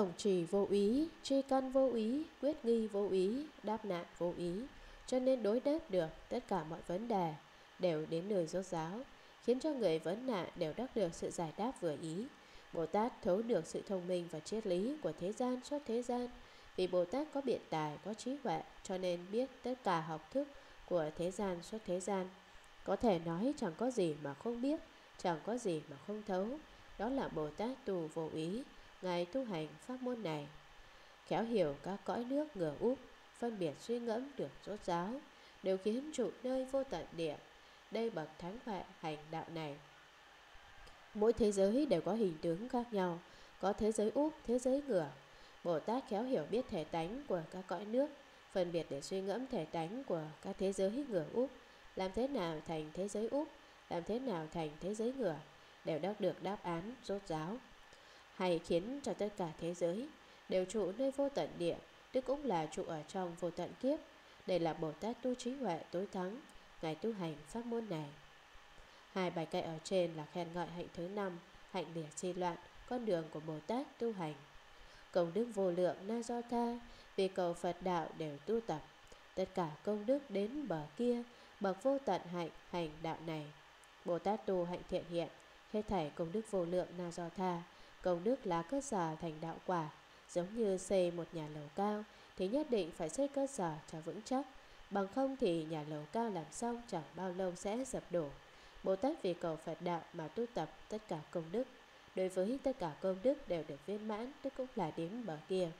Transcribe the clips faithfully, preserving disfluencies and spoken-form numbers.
Tổng trì vô ý, tri căn vô ý, quyết nghi vô ý, đáp nạn vô ý, cho nên đối đáp được tất cả mọi vấn đề đều đến nơi rốt ráo, khiến cho người vấn nạn đều đắc được sự giải đáp vừa ý. Bồ Tát thấu được sự thông minh và triết lý của thế gian xuất thế gian. Vì Bồ Tát có biện tài, có trí huệ, cho nên biết tất cả học thức của thế gian xuất thế gian. Có thể nói chẳng có gì mà không biết, chẳng có gì mà không thấu. Đó là Bồ Tát tu vô ý. Ngài tu hành pháp môn này, khéo hiểu các cõi nước ngửa úp, phân biệt suy ngẫm được rốt ráo, đều khiến trụ nơi vô tận địa. Đây bậc thánh huệ hành đạo này. Mỗi thế giới đều có hình tướng khác nhau, có thế giới úp, thế giới ngửa. Bồ Tát khéo hiểu biết thể tánh của các cõi nước, phân biệt để suy ngẫm thể tánh của các thế giới ngửa úp. Làm thế nào thành thế giới úp, làm thế nào thành thế giới ngửa, đều đã được đáp án rốt ráo, hay khiến cho tất cả thế giới đều trụ nơi vô tận địa, tức cũng là trụ ở trong vô tận kiếp. Đây là Bồ Tát tu trí huệ tối thắng, Ngài tu hành pháp môn này. Hai bài kệ ở trên là khen ngợi hạnh thứ năm, hạnh lìa si loạn, con đường của Bồ Tát tu hành. Công đức vô lượng na do tha, vì cầu Phật đạo đều tu tập. Tất cả công đức đến bờ kia, bậc vô tận hạnh hành đạo này. Bồ Tát tu hạnh thiện hiện, hết thảy công đức vô lượng na do tha. Công đức là cơ sở thành đạo quả. Giống như xây một nhà lầu cao thì nhất định phải xây cơ sở cho vững chắc, bằng không thì nhà lầu cao làm xong chẳng bao lâu sẽ sập đổ. Bồ Tát vì cầu Phật đạo mà tu tập tất cả công đức, đối với tất cả công đức đều được viên mãn, tức cũng là đến bờ kia.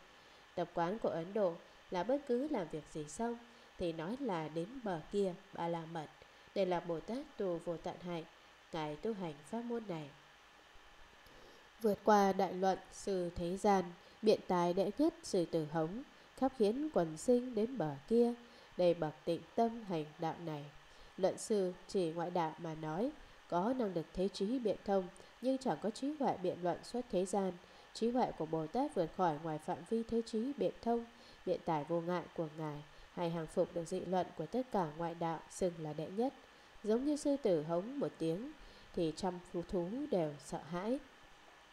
Tập quán của Ấn Độ là bất cứ làm việc gì xong thì nói là đến bờ kia, Ba La Mật. Đây là Bồ Tát tu vô tận hạnh, Ngài tu hành pháp môn này. Vượt qua đại luận sư thế gian, biện tài đệ nhất sư Tử Hống, khắp khiến quần sinh đến bờ kia. Đây bậc tịnh tâm hành đạo này. Luận sư chỉ ngoại đạo mà nói, có năng lực thế trí biện thông, nhưng chẳng có trí huệ biện luận xuất thế gian. Trí huệ của Bồ Tát vượt khỏi ngoài phạm vi thế trí biện thông, biện tài vô ngại của Ngài, hay hàng phục được dị luận của tất cả ngoại đạo, xưng là đệ nhất. Giống như sư Tử Hống một tiếng thì trăm phú thú đều sợ hãi,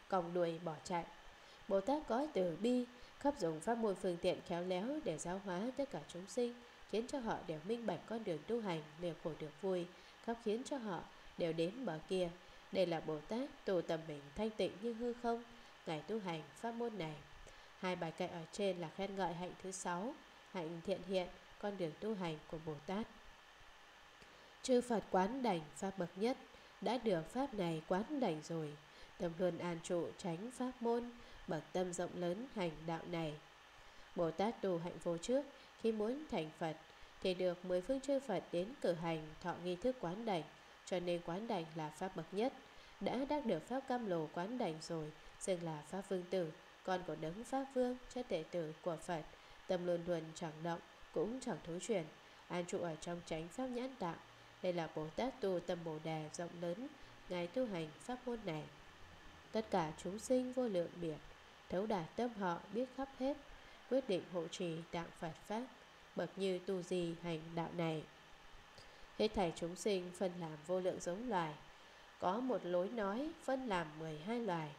còng đuôi bỏ chạy. Bồ Tát có từ bi, khắp dùng pháp môn phương tiện khéo léo để giáo hóa tất cả chúng sinh, khiến cho họ đều minh bạch con đường tu hành, đều khổ được vui, khắp khiến cho họ đều đến bờ kia. Đây là Bồ Tát tu tâm mình thanh tịnh như hư không, Ngài tu hành pháp môn này. Hai bài kệ ở trên là khen ngợi hạnh thứ sáu, hạnh thiện hiện, con đường tu hành của Bồ Tát. Chư Phật quán đảnh pháp bậc nhất, đã được pháp này quán đảnh rồi. Tâm luôn an trụ tránh pháp môn, bậc tâm rộng lớn hành đạo này. Bồ Tát tu hạnh vô trước, khi muốn thành Phật thì được mười phương chư Phật đến cử hành thọ nghi thức quán đảnh, cho nên quán đảnh là pháp bậc nhất. Đã đắc được pháp Cam Lồ quán đảnh rồi, xưng là pháp Vương Tử, con của đấng Pháp Vương, chất đệ tử của Phật. Tâm luôn luôn chẳng động, cũng chẳng thối chuyển, an trụ ở trong chánh pháp nhãn đạo. Đây là Bồ Tát tu tâm Bồ Đề rộng lớn, Ngài tu hành pháp môn này. Tất cả chúng sinh vô lượng biệt, thấu đạt tâm họ biết khắp hết, quyết định hộ trì tạng Phật pháp, bậc như tu gì hành đạo này. Hết thảy chúng sinh phân làm vô lượng giống loài, có một lối nói phân làm mười hai loài: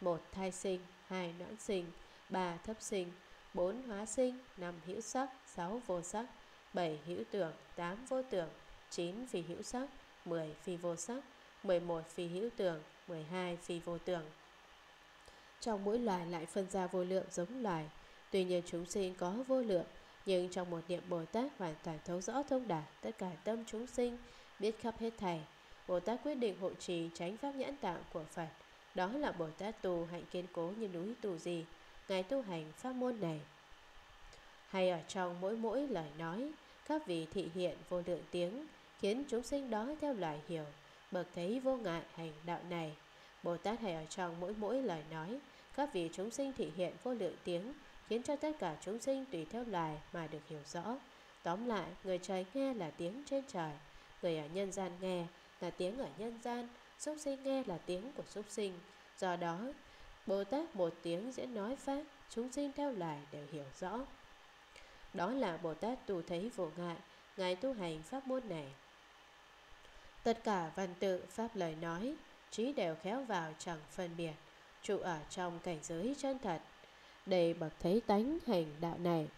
một thai sinh, hai noãn sinh, ba thấp sinh, bốn hóa sinh, năm hữu sắc, sáu vô sắc, bảy hữu tưởng, tám vô tưởng, chín phi hữu sắc, mười phi vô sắc, mười một phi hữu tưởng, mười hai phi vô tưởng. Trong mỗi loài lại phân ra vô lượng giống loài. Tuy nhiên chúng sinh có vô lượng, nhưng trong một niệm Bồ Tát hoàn toàn thấu rõ thông đạt tất cả tâm chúng sinh, biết khắp hết thảy. Bồ Tát quyết định hộ trì chánh pháp nhãn tạng của Phật. Đó là Bồ Tát tu hạnh kiên cố như núi Tù Gì, Ngài tu hành pháp môn này. Hay ở trong mỗi mỗi lời nói, các vị thị hiện vô lượng tiếng, khiến chúng sinh đó theo loài hiểu, bậc thấy vô ngại hành đạo này. Bồ Tát hay ở trong mỗi mỗi lời nói, các vị chúng sinh thị hiện vô lượng tiếng, khiến cho tất cả chúng sinh tùy theo loài mà được hiểu rõ. Tóm lại, người trời nghe là tiếng trên trời, người ở nhân gian nghe là tiếng ở nhân gian, súc sinh nghe là tiếng của súc sinh. Do đó, Bồ Tát một tiếng diễn nói pháp, chúng sinh theo loài đều hiểu rõ. Đó là Bồ Tát tu thấy vô ngại, Ngài tu hành pháp môn này. Tất cả văn tự pháp lời nói, trí đều khéo vào chẳng phân biệt, trụ ở trong cảnh giới chân thật. để bậc thấy tánh hành đạo này.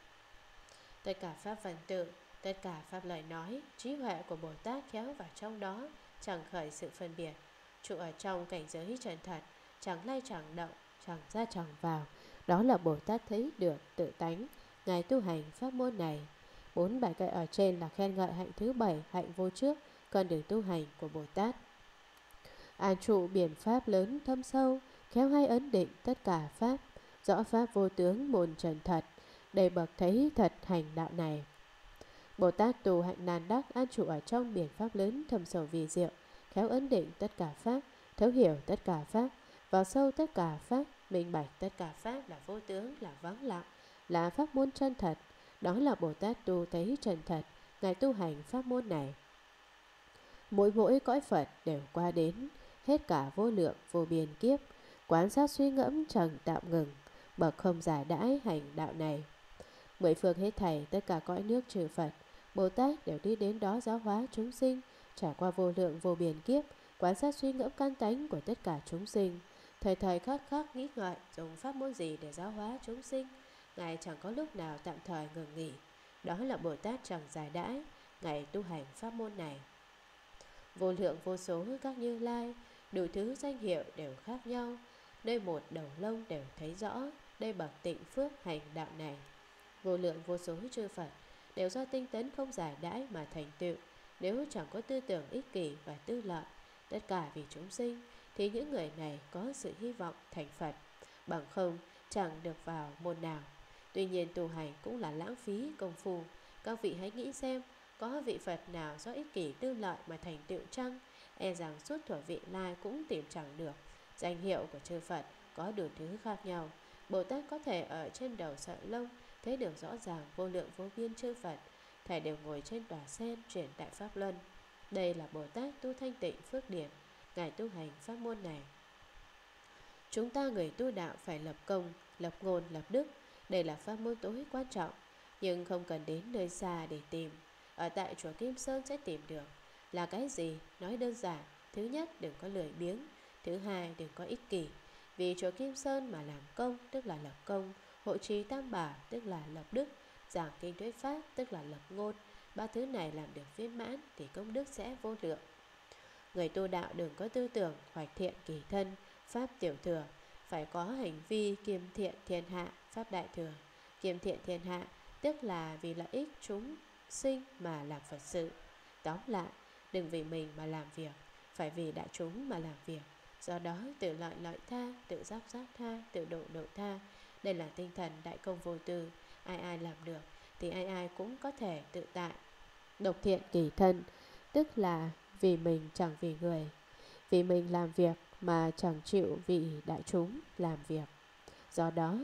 Tất cả pháp văn tự, tất cả pháp lời nói, trí huệ của Bồ Tát khéo vào trong đó, chẳng khởi sự phân biệt, trụ ở trong cảnh giới chân thật, chẳng lay chẳng động, chẳng ra chẳng vào. Đó là Bồ Tát thấy được tự tánh, ngài tu hành pháp môn này. Bốn bài kệ ở trên là khen ngợi hạnh thứ bảy, hạnh vô trước, con đường tu hành của Bồ Tát. An trụ biển pháp lớn thâm sâu, khéo hay ấn định tất cả pháp, rõ pháp vô tướng môn trần thật, để bậc thấy thật hành đạo này. Bồ Tát tu hạnh nan đắc an trụ ở trong biển pháp lớn thâm sâu vi diệu, khéo ấn định tất cả pháp, thấu hiểu tất cả pháp, vào sâu tất cả pháp, minh bạch tất cả pháp là vô tướng, là vắng lặng, là pháp môn chân thật. Đó là Bồ Tát tu thấy chân thật, ngài tu hành pháp môn này. Mỗi mỗi cõi Phật đều qua đến, hết cả vô lượng vô biên kiếp, quán sát suy ngẫm chẳng tạm ngừng, bậc không giải đãi hành đạo này. Mười phương hết thảy tất cả cõi nước trừ Phật, Bồ Tát đều đi đến đó giáo hóa chúng sinh, trải qua vô lượng vô biên kiếp, quán sát suy ngẫm căn tánh của tất cả chúng sinh, thời thời khắc khắc nghĩ ngợi dùng pháp môn gì để giáo hóa chúng sinh, ngài chẳng có lúc nào tạm thời ngừng nghỉ. Đó là Bồ Tát chẳng giải đãi, ngài tu hành pháp môn này. Vô lượng vô số các Như Lai, đủ thứ danh hiệu đều khác nhau, nơi một đầu lông đều thấy rõ, đây bậc tịnh phước hành đạo này. Vô lượng vô số chư Phật đều do tinh tấn không giải đãi mà thành tựu, nếu chẳng có tư tưởng ích kỷ và tư lợi, tất cả vì chúng sinh, thì những người này có sự hy vọng thành Phật, bằng không chẳng được vào môn nào. Tuy nhiên tu hành cũng là lãng phí công phu. Các vị hãy nghĩ xem, có vị Phật nào do ích kỷ tư lợi mà thành tựu chăng? E rằng suốt thuở vị lai cũng tìm chẳng được. Danh hiệu của chư Phật có đủ thứ khác nhau. Bồ Tát có thể ở trên đầu sợi lông thấy được rõ ràng vô lượng vô biên chư Phật, thảy đều ngồi trên tòa sen chuyển tại pháp luân. Đây là Bồ Tát tu thanh tịnh phước điển, ngài tu hành pháp môn này. Chúng ta người tu đạo phải lập công, lập ngôn, lập đức. Đây là pháp môn tối quan trọng, nhưng không cần đến nơi xa để tìm. Ở tại chùa Kim Sơn sẽ tìm được. Là cái gì? Nói đơn giản. Thứ nhất, đừng có lười biếng. Thứ hai, đừng có ích kỷ. Vì chùa Kim Sơn mà làm công, tức là lập công. Hộ trì tam bảo, tức là lập đức. Giảng kinh thuyết pháp, tức là lập ngôn. Ba thứ này làm được viên mãn thì công đức sẽ vô lượng. Người tu đạo đừng có tư tưởng hoạch thiện kỳ thân, pháp tiểu thừa. Phải có hành vi kiêm thiện thiên hạ, pháp đại thừa. Kiêm thiện thiên hạ tức là vì lợi ích chúng sinh mà làm Phật sự. Tóm lại, đừng vì mình mà làm việc, phải vì đại chúng mà làm việc. Do đó tự lợi lợi tha, tự giác giác tha, tự độ độ tha. Đây là tinh thần đại công vô tư. Ai ai làm được thì ai ai cũng có thể tự tại. Độc thiện kỳ thân tức là vì mình chẳng vì người, vì mình làm việc mà chẳng chịu vì đại chúng làm việc. Do đó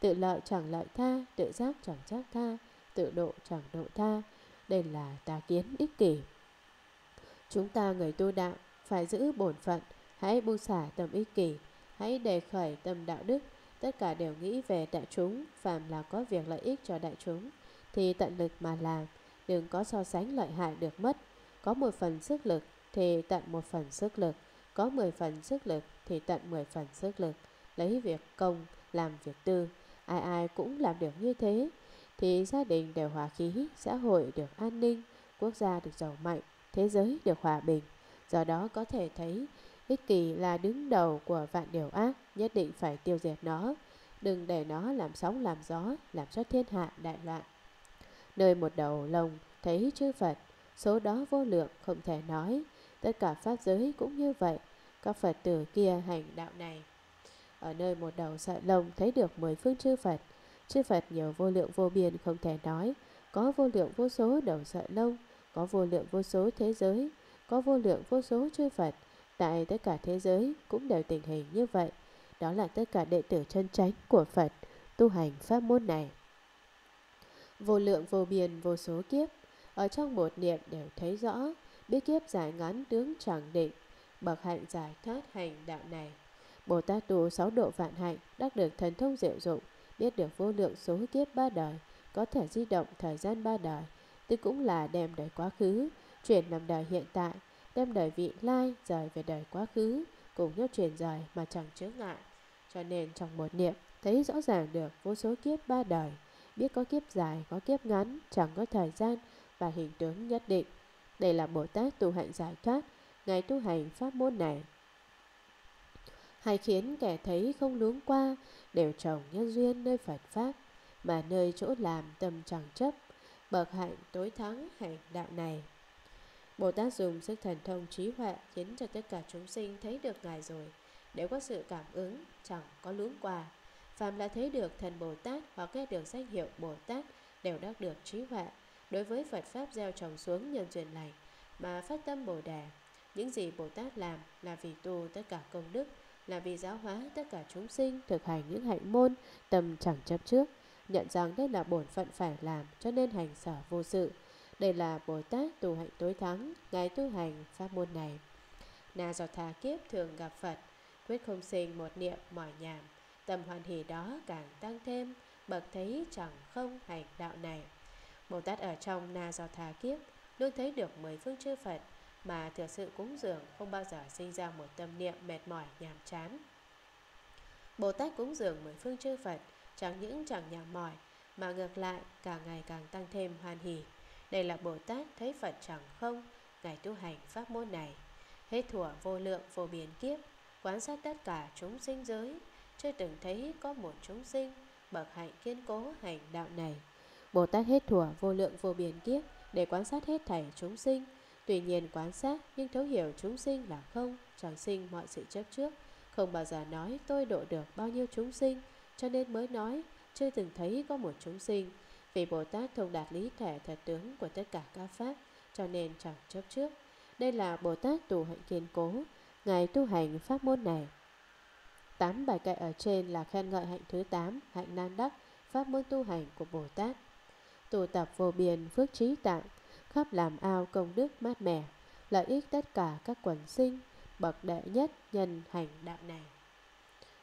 tự lợi chẳng lợi tha, tự giác chẳng giác tha, tự độ chẳng độ tha. Đây là tà kiến ích kỷ. Chúng ta người tu đạo phải giữ bổn phận, hãy buông xả tâm ích kỷ, hãy đề khởi tâm đạo đức. Tất cả đều nghĩ về đại chúng, phàm là có việc lợi ích cho đại chúng thì tận lực mà làm, đừng có so sánh lợi hại được mất. Có một phần sức lực thì tận một phần sức lực, có mười phần sức lực thì tận mười phần sức lực. Lấy việc công làm việc tư, ai ai cũng làm được như thế thì gia đình đều hòa khí, xã hội được an ninh, quốc gia được giàu mạnh, thế giới được hòa bình. Do đó có thể thấy ích kỷ là đứng đầu của vạn điều ác, nhất định phải tiêu diệt nó, đừng để nó làm sóng làm gió, làm cho thiên hạ đại loạn. Nơi một đầu lông thấy chư Phật, số đó vô lượng không thể nói. Tất cả pháp giới cũng như vậy, các Phật tử kia hành đạo này. Ở nơi một đầu sợi lông thấy được mười phương chư Phật, chư Phật nhiều vô lượng vô biên không thể nói, có vô lượng vô số đầu sợi lông, có vô lượng vô số thế giới, có vô lượng vô số chư Phật. Tại tất cả thế giới cũng đều tình hình như vậy. Đó là tất cả đệ tử chân chánh của Phật tu hành pháp môn này. Vô lượng vô biên vô số kiếp, ở trong một niệm đều thấy rõ, biết kiếp giải ngắn tướng chẳng định, bậc hạnh giải thoát hành đạo này. Bồ Tát tu sáu độ vạn hạnh, đắc được thần thông diệu dụng, biết được vô lượng số kiếp ba đời, có thể di động thời gian ba đời, tức cũng là đem đời quá khứ chuyển làm đời hiện tại, đem đời vị lai rời về đời quá khứ, cùng nhau chuyển rời mà chẳng chướng ngại. Cho nên trong một niệm thấy rõ ràng được vô số kiếp ba đời, biết có kiếp dài, có kiếp ngắn, chẳng có thời gian và hình tướng nhất định. Đây là Bồ Tát tu hạnh giải thoát, Ngài tu hành pháp môn này. Hay khiến kẻ thấy không luống qua, đều trồng nhân duyên nơi Phật Pháp, mà nơi chỗ làm tâm chẳng chấp, bậc hạnh tối thắng hành đạo này. Bồ Tát dùng sức thần thông trí huệ khiến cho tất cả chúng sinh thấy được Ngài rồi, đều có sự cảm ứng, chẳng có luống qua. Phàm là thấy được thần Bồ Tát hoặc nghe được danh hiệu Bồ Tát đều đắc được trí huệ. Đối với Phật Pháp gieo trồng xuống nhân duyên lành mà phát tâm Bồ Đề. Những gì Bồ Tát làm là vì tu tất cả công đức, là vì giáo hóa tất cả chúng sinh thực hành những hạnh môn, tâm chẳng chấp trước, nhận rằng đây là bổn phận phải làm cho nên hành sở vô sự. Đây là Bồ Tát tu hạnh tối thắng, Ngài tu hành pháp môn này. Na Do Tha kiếp thường gặp Phật, quyết không sinh một niệm mỏi nhàm, tâm hoan hỷ đó càng tăng thêm, bậc thấy chẳng không hành đạo này. Bồ Tát ở trong Na Do Tha kiếp luôn thấy được mười phương chư Phật mà thực sự cúng dường, không bao giờ sinh ra một tâm niệm mệt mỏi nhàm chán. Bồ Tát cúng dường mười phương chư Phật chẳng những chẳng nhàm mỏi mà ngược lại càng ngày càng tăng thêm hoan hỷ. Đây là Bồ Tát thấy Phật chẳng không, Ngài tu hành pháp môn này. Hết thuở vô lượng vô biên kiếp, quan sát tất cả chúng sinh giới, chưa từng thấy có một chúng sinh bậc hạnh kiên cố hành đạo này. Bồ Tát hết thuở vô lượng vô biên kiếp để quan sát hết thảy chúng sinh. Tuy nhiên quan sát nhưng thấu hiểu chúng sinh là không, chẳng sinh mọi sự chấp trước, không bao giờ nói tôi độ được bao nhiêu chúng sinh, cho nên mới nói chưa từng thấy có một chúng sinh. Vì Bồ Tát thông đạt lý thể thật tướng của tất cả các pháp, cho nên chẳng chấp trước. Đây là Bồ Tát tu hạnh kiên cố, Ngài tu hành pháp môn này. Tám bài kệ ở trên là khen ngợi hạnh thứ tám, hạnh nan đắc, pháp môn tu hành của Bồ Tát. Tu tập vô biên phước trí tạng, khắp làm ao công đức mát mẻ, lợi ích tất cả các quần sinh, bậc đệ nhất nhân hành đạo này.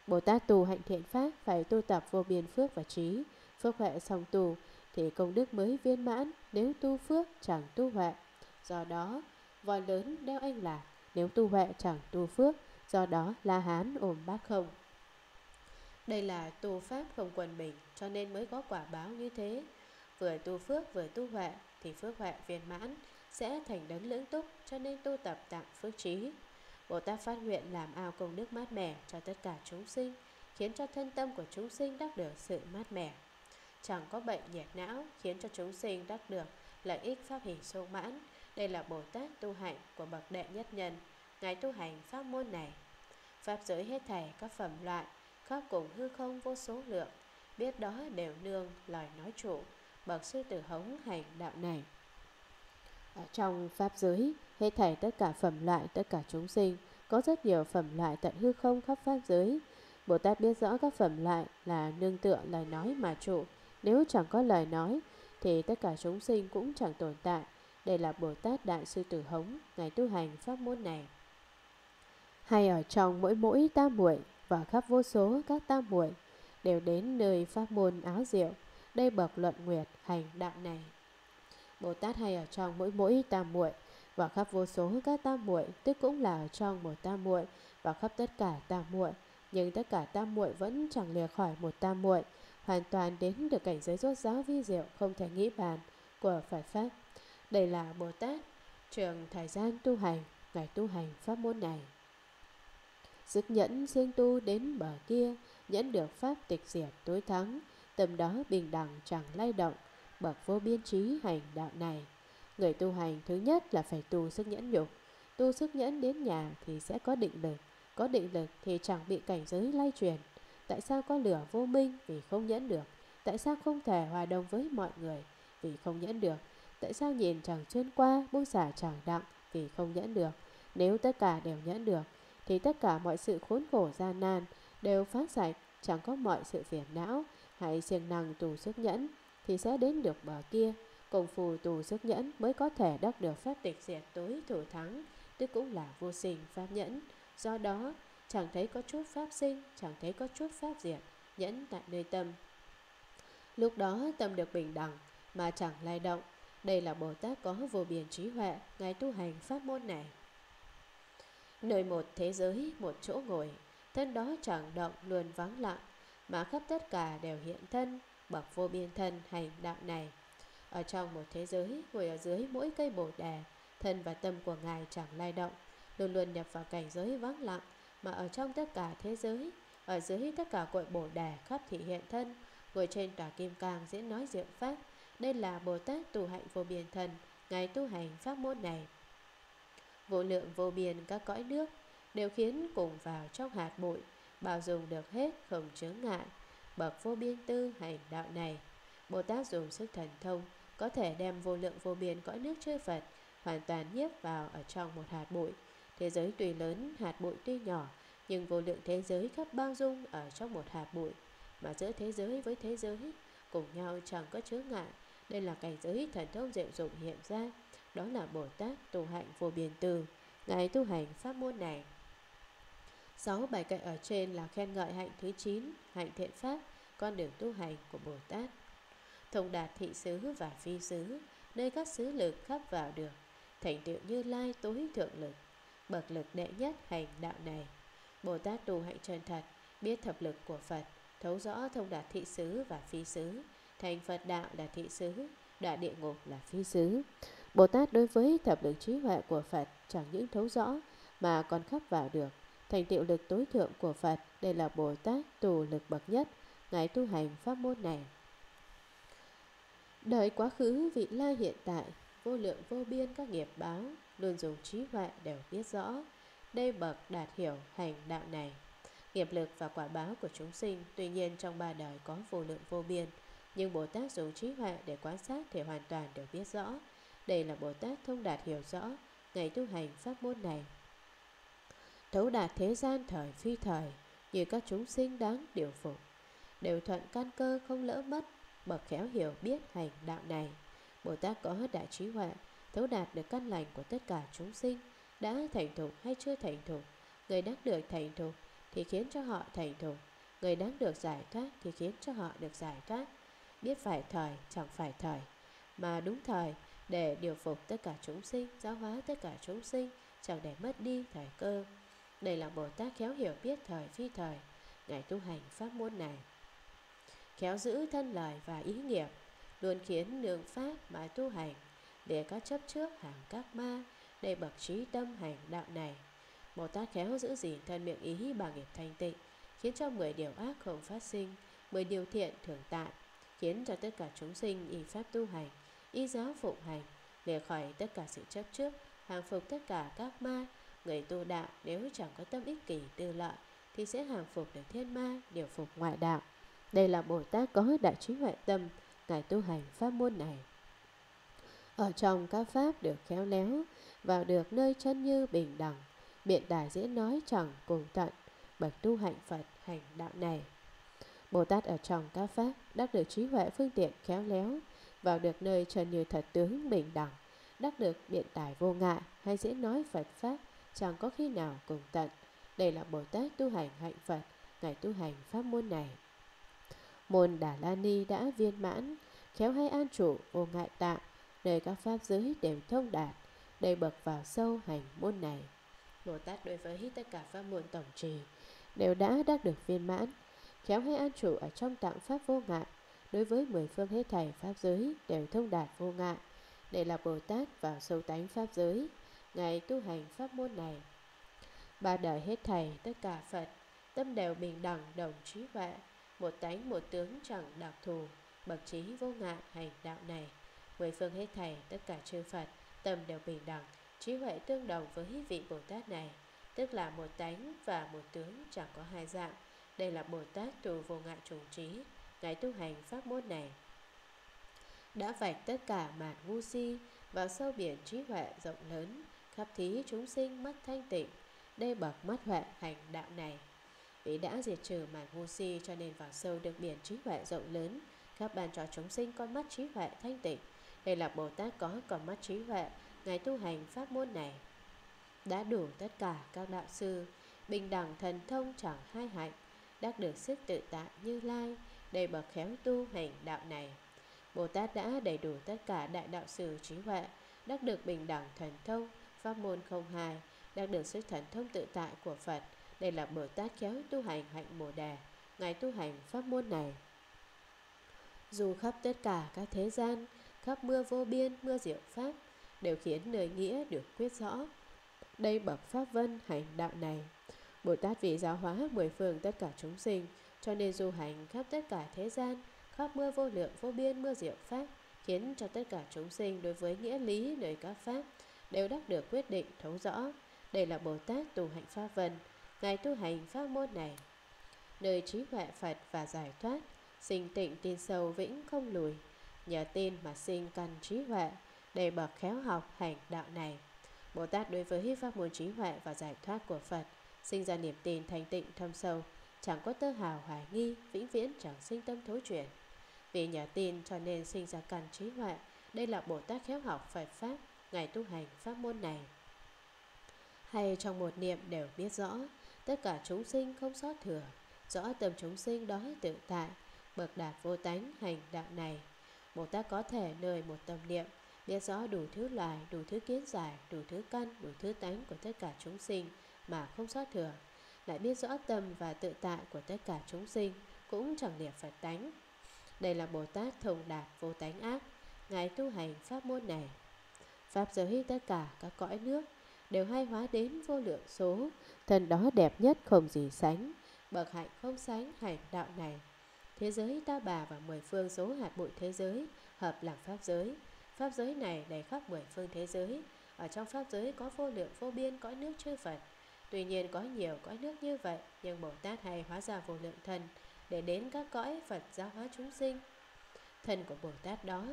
Bồ Tát tu hạnh thiện pháp phải tu tập vô biên phước và trí, phước huệ song tu thì công đức mới viên mãn, nếu tu phước chẳng tu huệ, do đó voi lớn đeo anh lạc, nếu tu huệ chẳng tu phước, do đó La Hán ôm bát không. Đây là tu pháp không quần bình, cho nên mới có quả báo như thế. Vừa tu phước vừa tu huệ thì phước huệ viên mãn sẽ thành đấng lưỡng túc, cho nên tu tập tạng phước trí. Bồ Tát phát nguyện làm ao công đức mát mẻ cho tất cả chúng sinh, khiến cho thân tâm của chúng sinh đắc được sự mát mẻ. Chẳng có bệnh nhiệt não, khiến cho chúng sinh đắc được lợi ích pháp hỷ sung mãn. Đây là Bồ Tát tu hạnh của bậc đệ nhất nhân, Ngài tu hành pháp môn này. Pháp giới hết thảy các phẩm loại, khắp cùng hư không vô số lượng, biết đó đều nương lời nói trụ, bậc sư tử hống hành đạo này. Ở trong pháp giới hết thảy tất cả phẩm loại, tất cả chúng sinh, có rất nhiều phẩm loại tận hư không khắp pháp giới. Bồ Tát biết rõ các phẩm loại là nương tựa lời nói mà trụ, nếu chẳng có lời nói thì tất cả chúng sinh cũng chẳng tồn tại. Đây là Bồ Tát Đại Sư Tử Hống, Ngài tu hành pháp môn này. Hay ở trong mỗi mỗi tam muội và khắp vô số các tam muội đều đến nơi pháp môn áo diệu, đây bậc luận nguyệt hành đạo này. Bồ Tát hay ở trong mỗi mỗi tam muội và khắp vô số các tam muội, tức cũng là ở trong một tam muội và khắp tất cả tam muội, nhưng tất cả tam muội vẫn chẳng lìa khỏi một tam muội, hoàn toàn đến được cảnh giới rốt ráo vi diệu không thể nghĩ bàn của Phật Pháp. Đây là Bồ Tát trường thời gian tu hành, Ngài tu hành pháp môn này. Sức nhẫn riêng tu đến bờ kia, nhẫn được pháp tịch diệt tối thắng, tâm đó bình đẳng chẳng lay động, bậc vô biên trí hành đạo này. Người tu hành thứ nhất là phải tu sức nhẫn nhục. Tu sức nhẫn đến nhà thì sẽ có định lực, có định lực thì chẳng bị cảnh giới lay truyền. Tại sao có lửa vô minh? Vì không nhẫn được. Tại sao không thể hòa đồng với mọi người? Vì không nhẫn được. Tại sao nhìn chẳng xuyên qua, buông xả chẳng đặng? Vì không nhẫn được. Nếu tất cả đều nhẫn được thì tất cả mọi sự khốn khổ gian nan đều phát sạch, chẳng có mọi sự phiền não. Hãy siêng năng tu sức nhẫn thì sẽ đến được bờ kia. Công phu tu sức nhẫn mới có thể đắc được pháp tịch diệt tối thủ thắng, tức cũng là vô sinh pháp nhẫn. Do đó chẳng thấy có chút pháp sinh, chẳng thấy có chút pháp diệt, nhẫn tại nơi tâm. Lúc đó tâm được bình đẳng mà chẳng lay động. Đây là Bồ Tát có vô biên trí huệ, Ngài tu hành pháp môn này. Nơi một thế giới, một chỗ ngồi, thân đó chẳng động, luôn vắng lặng. mà khắp tất cả đều hiện thân, bậc vô biên thân hành đạo này. Ở trong một thế giới, ngồi ở dưới mỗi cây bồ đề, thân và tâm của Ngài chẳng lay động, luôn luôn nhập vào cảnh giới vắng lặng, mà ở trong tất cả thế giới, ở dưới tất cả cội bồ đề khắp thị hiện thân, ngồi trên tòa kim cang diễn nói diệu pháp. Đây là Bồ Tát tu hạnh vô biên thần, Ngài tu hành pháp môn này. Vô lượng vô biên các cõi nước đều khiến cùng vào trong hạt bụi, bao dùng được hết không chướng ngại. Bậc vô biên tư hành đạo này, Bồ Tát dùng sức thần thông có thể đem vô lượng vô biên cõi nước chư Phật hoàn toàn nhiếp vào ở trong một hạt bụi. Thế giới tuy lớn, hạt bụi tuy nhỏ, nhưng vô lượng thế giới khắp bao dung ở trong một hạt bụi. Mà giữa thế giới với thế giới cùng nhau chẳng có chướng ngại. Đây là cảnh giới thần thông diệu dụng hiện ra. Đó là Bồ Tát tu hạnh vô biên từ, Ngài tu hành pháp môn này. Sáu bài kệ ở trên là khen ngợi hạnh thứ chín, hạnh thiện pháp, con đường tu hành của Bồ Tát. Thông đạt thị xứ và phi xứ, nơi các xứ lực khắp vào được, thành tựu Như Lai tối thượng lực, bậc lực đệ nhất hành đạo này. Bồ Tát tu hạnh chân thật, biết thập lực của Phật, thấu rõ thông đạt thị xứ và phi xứ. Thành Phật đạo là thị xứ, đọa địa ngục là phi xứ. Bồ Tát đối với thập lực trí huệ của Phật chẳng những thấu rõ mà còn khắp vào được, thành tựu lực tối thượng của Phật. Đây là Bồ Tát tu lực bậc nhất, Ngài tu hành pháp môn này. Đời quá khứ, vị lai hiện tại, vô lượng vô biên các nghiệp báo, luôn dùng trí huệ đều biết rõ. Đây bậc đạt hiểu hành đạo này. Nghiệp lực và quả báo của chúng sinh tuy nhiên trong ba đời có vô lượng vô biên, nhưng Bồ Tát dùng trí huệ để quan sát thì hoàn toàn đều biết rõ. Đây là Bồ Tát thông đạt hiểu rõ, Ngài tu hành pháp môn này. Thấu đạt thế gian thời phi thời, như các chúng sinh đáng điều phục, đều thuận căn cơ không lỡ mất, bậc khéo hiểu biết hành đạo này. Bồ Tát có đại trí huệ, thấu đạt được căn lành của tất cả chúng sinh, đã thành thục hay chưa thành thục. Người đáng được thành thục thì khiến cho họ thành thục, người đáng được giải thoát thì khiến cho họ được giải thoát. Biết phải thời, chẳng phải thời, mà đúng thời, để điều phục tất cả chúng sinh, giáo hóa tất cả chúng sinh, chẳng để mất đi thời cơ. Đây là Bồ Tát khéo hiểu biết thời phi thời, Ngài tu hành pháp môn này. Khéo giữ thân lời và ý nghiệp, luôn khiến nương pháp mà tu hành, để các chấp trước hàng các ma. Đây bậc trí tâm hành đạo này. Bồ Tát khéo giữ gìn thân miệng ý bằng nghiệp thanh tịnh, khiến cho mười điều ác không phát sinh, mười điều thiện thường tại, khiến cho tất cả chúng sinh y pháp tu hành, y giáo phụng hành, lìa khỏi tất cả sự chấp trước, hàng phục tất cả các ma. Người tu đạo nếu chẳng có tâm ích kỷ tư lợi thì sẽ hàng phục được thiên ma, điều phục ngoại đạo. Đây là Bồ Tát có đại trí huệ tâm, Ngài tu hành pháp môn này. Ở trong các pháp được khéo léo, vào được nơi chân như bình đẳng, biện tài diễn nói chẳng cùng tận, bậc tu hạnh Phật hành đạo này. Bồ Tát ở trong các pháp đắc được trí huệ phương tiện khéo léo, vào được nơi chân như thật tướng bình đẳng, đắc được biện tài vô ngại hay diễn nói Phật pháp chẳng có khi nào cùng tận. Đây là Bồ Tát tu hành hạnh Phật, Ngài tu hành pháp môn này. Môn Đà La Ni đã viên mãn, khéo hay an trụ vô ngại tạng, nơi các pháp giới đều thông đạt. Đây bậc vào sâu hành môn này. Bồ Tát đối với tất cả pháp môn tổng trì đều đã đắc được viên mãn, khéo hay an trụ ở trong tạng pháp vô ngại, đối với mười phương hết thảy pháp giới đều thông đạt vô ngại. Đây là Bồ Tát vào sâu tánh pháp giới, Ngài tu hành pháp môn này. Ba đời hết thảy tất cả Phật, tâm đều bình đẳng đồng trí huệ, một tánh một tướng chẳng đặc thù, bậc trí vô ngại hành đạo này. Mười phương hết thảy tất cả chư Phật, tâm đều bình đẳng, trí huệ tương đồng với vị Bồ Tát này, tức là một tánh và một tướng chẳng có hai dạng. Đây là Bồ Tát tu vô ngại chủng trí, Ngài tu hành pháp môn này. Đã vạch tất cả màn ngu si, vào sâu biển trí huệ rộng lớn, khắp thí chúng sinh mắt thanh tịnh. Đây bậc mắt huệ hành đạo này. Vì đã diệt trừ màn ngu si cho nên vào sâu được biển trí huệ rộng lớn, khắp ban cho chúng sinh con mắt trí huệ thanh tịnh. Đây là Bồ Tát có con mắt trí huệ, Ngài tu hành pháp môn này. Đã đủ tất cả các đạo sư, bình đẳng thần thông chẳng hai hạnh, đắc được sức tự tại Như Lai. Đây bậc khéo tu hành đạo này. Bồ Tát đã đầy đủ tất cả đại đạo sư trí huệ, đắc được bình đẳng thần thông, pháp môn không hai, đắc được sức thần thông tự tại của Phật. Đây là Bồ Tát khéo tu hành hạnh Bồ Đề, ngài tu hành pháp môn này. Dù khắp tất cả các thế gian, khắp mưa vô biên, mưa diệu pháp, đều khiến lời nghĩa được quyết rõ. Đây bậc pháp vân hành đạo này, Bồ Tát vì giáo hóa mười phương tất cả chúng sinh, cho nên du hành khắp tất cả thế gian, khắp mưa vô lượng vô biên mưa diệu pháp, khiến cho tất cả chúng sinh đối với nghĩa lý đời các pháp đều đắc được quyết định thấu rõ. Đây là Bồ Tát tu hành pháp vân, ngài tu hành pháp môn này, nơi trí huệ Phật và giải thoát, sinh tịnh tin sâu vĩnh không lùi, nhờ tin mà sinh căn trí huệ, để bậc khéo học hành đạo này. Bồ Tát đối với pháp môn trí huệ và giải thoát của Phật sinh ra niềm tin thanh tịnh thâm sâu, chẳng có tơ hào hoài nghi, vĩnh viễn chẳng sinh tâm thối chuyển. Vì nhờ tin cho nên sinh ra căn trí huệ, đây là Bồ Tát khéo học Phật pháp, ngài tu hành pháp môn này. Hay trong một niệm đều biết rõ, tất cả chúng sinh không sót thừa, rõ tâm chúng sinh đó tự tại, bậc đạt vô tánh hành đạo này. Bồ Tát có thể nơi một tâm niệm biết rõ đủ thứ loài, đủ thứ kiến giải, đủ thứ căn, đủ thứ tánh của tất cả chúng sinh mà không sót thừa, lại biết rõ tâm và tự tại của tất cả chúng sinh cũng chẳng liệt Phật tánh. Đây là Bồ Tát thông đạt vô tánh ác, ngài tu hành pháp môn này. Pháp giới tất cả các cõi nước đều hay hóa đến vô lượng số, thân đó đẹp nhất không gì sánh, bậc hạnh không sánh hành đạo này. Thế giới Ta Bà và mười phương số hạt bụi thế giới hợp làm pháp giới. Pháp giới này đầy khắp mười phương thế giới. Ở trong pháp giới có vô lượng vô biên cõi nước chư Phật. Tuy nhiên có nhiều cõi nước như vậy, nhưng Bồ Tát hay hóa ra vô lượng thân để đến các cõi Phật giáo hóa chúng sinh. Thân của Bồ Tát đó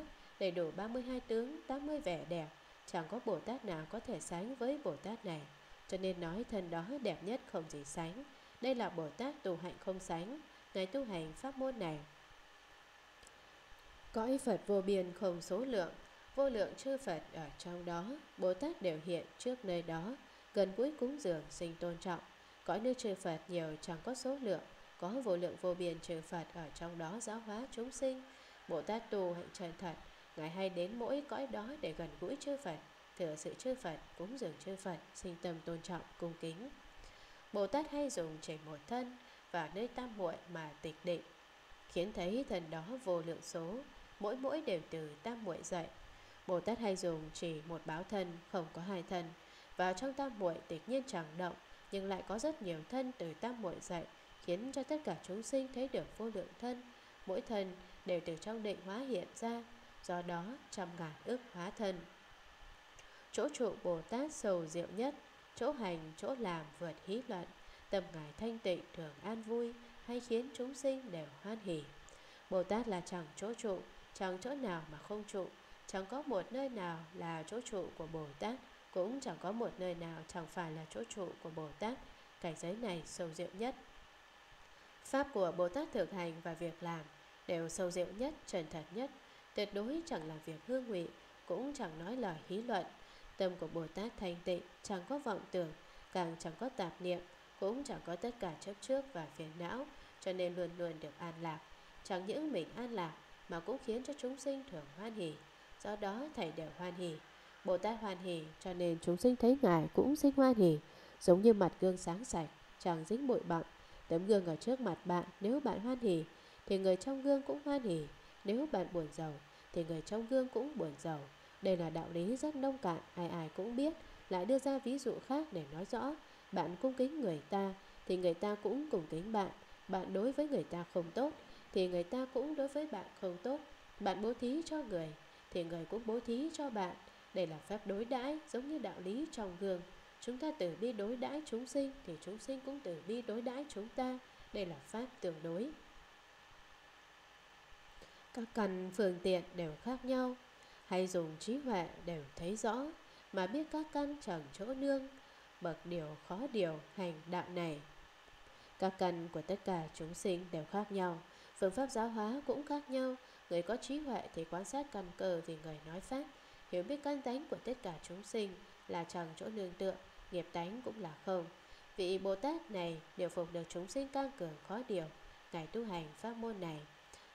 đầy đủ ba mươi hai tướng, tám mươi vẻ đẹp, chẳng có Bồ Tát nào có thể sánh với Bồ Tát này, cho nên nói thân đó đẹp nhất không gì sánh. Đây là Bồ Tát tu hạnh không sánh, ngài tu hành pháp môn này. Cõi Phật vô biên không số lượng, vô lượng chư Phật ở trong đó, Bồ Tát đều hiện trước nơi đó, gần gũi cúng dường sinh tôn trọng. Cõi nước chư Phật nhiều chẳng có số lượng, có vô lượng vô biên chư Phật ở trong đó giáo hóa chúng sinh. Bồ Tát tu hạnh chân thật, ngài hay đến mỗi cõi đó để gần gũi chư Phật, thừa sự chư Phật, cúng dường chư Phật, sinh tâm tôn trọng cung kính. Bồ Tát hay dùng chỉ một thân và nơi tam muội mà tịch định, khiến thấy thần đó vô lượng số, mỗi mỗi đều từ tam muội dậy. Bồ Tát hay dùng chỉ một báo thân, không có hai thân, và trong tam muội tịch nhiên chẳng động, nhưng lại có rất nhiều thân từ tam muội dậy, khiến cho tất cả chúng sinh thấy được vô lượng thân, mỗi thân đều từ trong định hóa hiện ra, do đó trăm ngàn ức hóa thân. Chỗ trụ Bồ Tát sầu diệu nhất, chỗ hành chỗ làm vượt hí luận, tâm ngài thanh tịnh thường an vui, hay khiến chúng sinh đều hoan hỉ. Bồ Tát là chẳng chỗ trụ, chẳng chỗ nào mà không trụ, chẳng có một nơi nào là chỗ trụ của Bồ Tát, cũng chẳng có một nơi nào chẳng phải là chỗ trụ của Bồ Tát. Cảnh giới này sâu diệu nhất. Pháp của Bồ Tát thực hành và việc làm đều sâu diệu nhất, chân thật nhất, tuyệt đối chẳng làm việc hương ngụy, cũng chẳng nói lời hí luận. Tâm của Bồ Tát thanh tịnh, chẳng có vọng tưởng, càng chẳng có tạp niệm, cũng chẳng có tất cả chấp trước và phiền não, cho nên luôn luôn được an lạc. Chẳng những mình an lạc mà cũng khiến cho chúng sinh thường hoan hỉ, do đó thầy đều hoan hỉ. Bồ Tát hoan hỉ cho nên chúng sinh thấy ngài cũng sinh hoan hỉ, giống như mặt gương sáng sạch, chẳng dính bụi bặm. Tấm gương ở trước mặt bạn, nếu bạn hoan hỉ thì người trong gương cũng hoan hỉ, nếu bạn buồn rầu thì người trong gương cũng buồn rầu. Đây là đạo lý rất nông cạn, ai ai cũng biết, lại đưa ra ví dụ khác để nói rõ. Bạn cung kính người ta thì người ta cũng cung kính bạn, bạn đối với người ta không tốt thì người ta cũng đối với bạn không tốt, bạn bố thí cho người thì người cũng bố thí cho bạn. Đây là phép đối đãi, giống như đạo lý trong gương. Chúng ta từ bi đối đãi chúng sinh thì chúng sinh cũng từ bi đối đãi chúng ta. Đây là pháp tương đối. Các căn phương tiện đều khác nhau, hay dùng trí huệ đều thấy rõ, mà biết các căn chẳng chỗ nương, bậc điều khó điều hành đạo này. Các căn của tất cả chúng sinh đều khác nhau, phương pháp giáo hóa cũng khác nhau. Người có trí huệ thì quan sát căn cơ vì người nói pháp, hiểu biết căn tánh của tất cả chúng sinh là chẳng chỗ nương tựa, nghiệp tánh cũng là không. Vị Bồ Tát này điều phục được chúng sinh căng cường khó điều, ngài tu hành pháp môn này.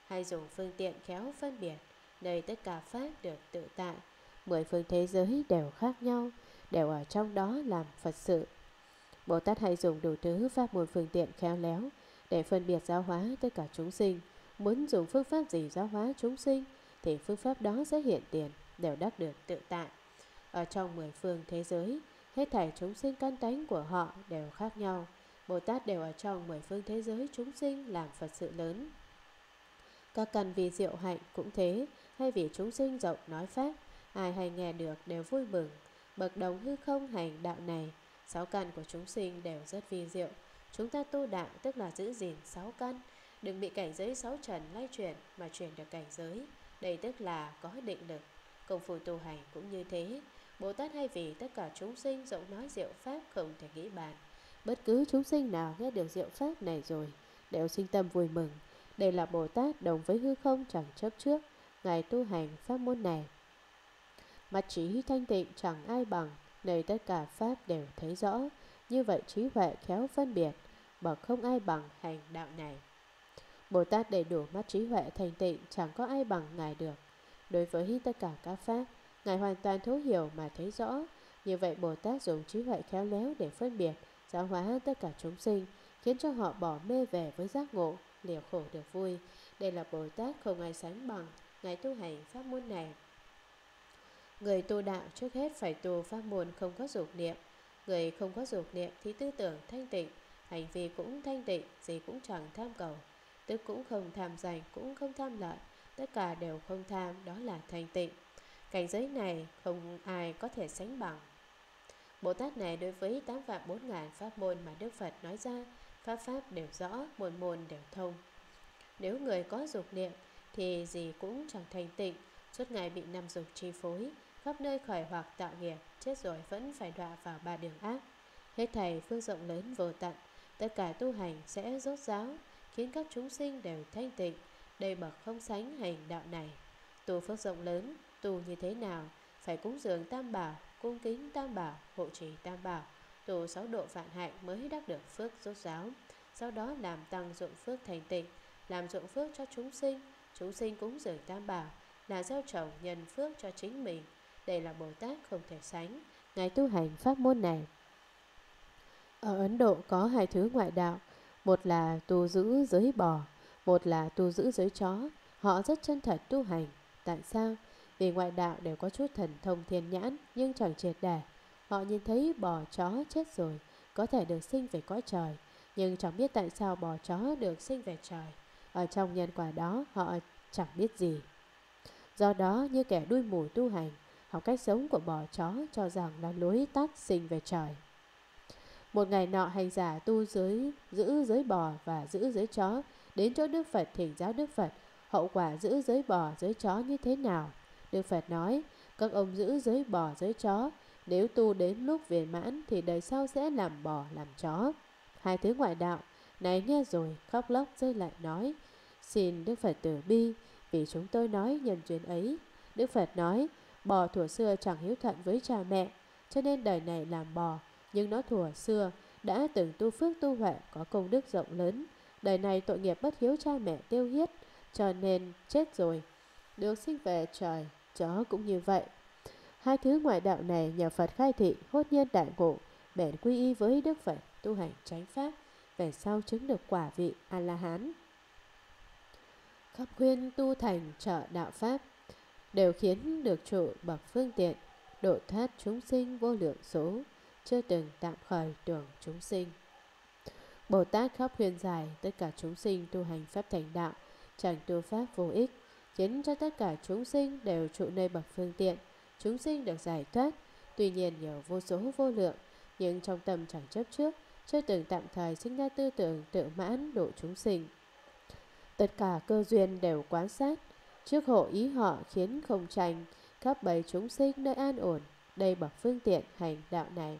Hay dùng phương tiện khéo phân biệt, nơi tất cả pháp được tự tại, mười phương thế giới đều khác nhau, đều ở trong đó làm Phật sự. Bồ Tát hay dùng đủ thứ pháp môn phương tiện khéo léo Để phân biệt giáo hóa tất cả chúng sinh, muốn dùng phương pháp gì giáo hóa chúng sinh thì phương pháp đó sẽ hiện tiền, đều đắc được tự tại. Ở trong mười phương thế giới, hết thảy chúng sinh căn tánh của họ đều khác nhau. Bồ Tát đều ở trong mười phương thế giới chúng sinh làm Phật sự lớn. Các căn vì diệu hạnh cũng thế, hay vì chúng sinh rộng nói Pháp, ai hay nghe được đều vui mừng. Bậc đồng hư không hành đạo này, sáu căn của chúng sinh đều rất vi diệu. Chúng ta tu đạo tức là giữ gìn sáu căn, đừng bị cảnh giới sáu trần lay chuyển mà chuyển được cảnh giới. Đây tức là có định lực. Công phu tu hành cũng như thế. Bồ Tát hay vì tất cả chúng sinh rộng nói diệu Pháp không thể nghĩ bàn. Bất cứ chúng sinh nào nghe được diệu Pháp này rồi đều sinh tâm vui mừng. Đây là Bồ Tát đồng với hư không chẳng chấp trước, Ngài tu hành pháp môn này. Mặt trí thanh tịnh chẳng ai bằng, nơi tất cả Pháp đều thấy rõ. Như vậy trí huệ khéo phân biệt, bậc không ai bằng hành đạo này. Bồ Tát đầy đủ mắt trí huệ thanh tịnh chẳng có ai bằng Ngài được. Đối với tất cả các Pháp, Ngài hoàn toàn thấu hiểu mà thấy rõ. Như vậy Bồ Tát dùng trí huệ khéo léo để phân biệt, giáo hóa tất cả chúng sinh, khiến cho họ bỏ mê về với giác ngộ, lìa khổ được vui. Đây là Bồ Tát không ai sánh bằng, Ngài tu hành pháp môn này. Người tu đạo trước hết phải tu pháp môn không có dục niệm. Người không có dục niệm thì tư tưởng thanh tịnh, hành vi cũng thanh tịnh, gì cũng chẳng tham cầu, tức cũng không tham danh, cũng không tham lợi, tất cả đều không tham, đó là thanh tịnh. Cảnh giới này không ai có thể sánh bằng. Bồ Tát này đối với tám vạn bốn ngàn pháp môn mà Đức Phật nói ra, pháp pháp đều rõ, môn môn đều thông. Nếu người có dục niệm thì gì cũng chẳng thanh tịnh, suốt ngày bị năm dục chi phối, khắp nơi khởi hoặc tạo nghiệp, chết rồi vẫn phải đọa vào ba đường ác. Hết thảy phương rộng lớn vô tận, tất cả tu hành sẽ rốt ráo, khiến các chúng sinh đều thanh tịnh. Đây bậc không sánh hành đạo này. Tu phước rộng lớn, tu như thế nào? Phải cúng dường tam bảo, cung kính tam bảo, hộ trì tam bảo, tu sáu độ vạn hạnh mới đắc được phước rốt ráo. Sau đó làm tăng dụng phước thành tịnh, làm dụng phước cho chúng sinh. Chúng sinh cúng dường tam bảo là gieo trồng nhân phước cho chính mình. Đây là Bồ Tát không thể sánh, Ngài tu hành pháp môn này. Ở Ấn Độ có hai thứ ngoại đạo, một là tu giữ giới bò, một là tu giữ giới chó. Họ rất chân thật tu hành. Tại sao? Vì ngoại đạo đều có chút thần thông thiên nhãn nhưng chẳng triệt để. Họ nhìn thấy bò chó chết rồi có thể được sinh về cõi trời, nhưng chẳng biết tại sao bò chó được sinh về trời. Ở trong nhân quả đó họ chẳng biết gì. Do đó như kẻ đuôi mù tu hành, học cách sống của bò chó cho rằng là lối tắt sinh về trời. Một ngày nọ hành giả tu giới, giữ giới bò và giữ giới chó, đến chỗ Đức Phật thỉnh giáo Đức Phật hậu quả giữ giới bò giới chó như thế nào. Đức Phật nói, các ông giữ giới bò giới chó, nếu tu đến lúc viên mãn thì đời sau sẽ làm bò làm chó. Hai thứ ngoại đạo này nghe rồi khóc lóc rơi lại nói, xin Đức Phật từ bi, vì chúng tôi nói nhân duyên ấy. Đức Phật nói, bò thuở xưa chẳng hiếu thuận với cha mẹ, cho nên đời này làm bò, nhưng nó thuở xưa đã từng tu phước tu huệ có công đức rộng lớn. Đời này tội nghiệp bất hiếu cha mẹ tiêu hiết, cho nên chết rồi được sinh về trời. Chó cũng như vậy. Hai thứ ngoại đạo này nhờ Phật khai thị hốt nhiên đại ngộ, bèn quy y với Đức Phật tu hành chánh pháp, về sau chứng được quả vị A La Hán. Khắp khuyên tu thành trợ đạo pháp, đều khiến được trụ bậc phương tiện, độ thoát chúng sinh vô lượng số, chưa từng tạm khởi tưởng chúng sinh. Bồ Tát khắp khuyên giải tất cả chúng sinh tu hành pháp thành đạo, chẳng tu pháp vô ích, khiến cho tất cả chúng sinh đều trụ nơi bậc phương tiện, chúng sinh được giải thoát. Tuy nhiên nhiều vô số vô lượng, nhưng trong tâm chẳng chấp trước, chưa từng tạm thời sinh ra tư tưởng tự mãn độ chúng sinh. Tất cả cơ duyên đều quan sát, trước hộ ý họ khiến không tranh, khắp bầy chúng sinh nơi an ổn. Đây bậc phương tiện hành đạo này.